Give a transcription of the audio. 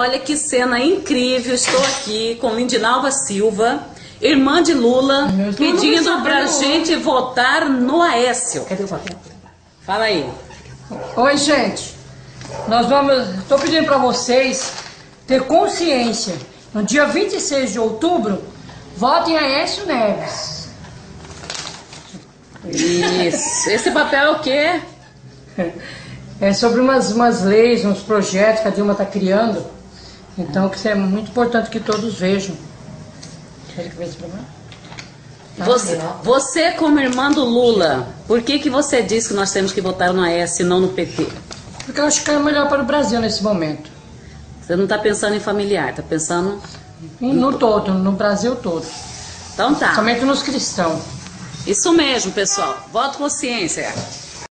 Olha que cena incrível, estou aqui com Lindinalva Silva, irmã de Lula, pedindo pra gente votar no Aécio. Cadê o papel? Fala aí. Oi, gente. Estou pedindo para vocês ter consciência. No dia 26 de outubro, votem Aécio Neves. Isso. Esse papel é o quê? É sobre umas leis, uns projetos que a Dilma está criando. Então, isso é muito importante que todos vejam. Você, como irmã do Lula, por que você diz que nós temos que votar no Aécio e não no PT? Porque eu acho que é melhor para o Brasil nesse momento. Você não está pensando em familiar, está pensando... No Brasil todo. Então tá. Somente nos cristãos. Isso mesmo, pessoal. Voto consciência.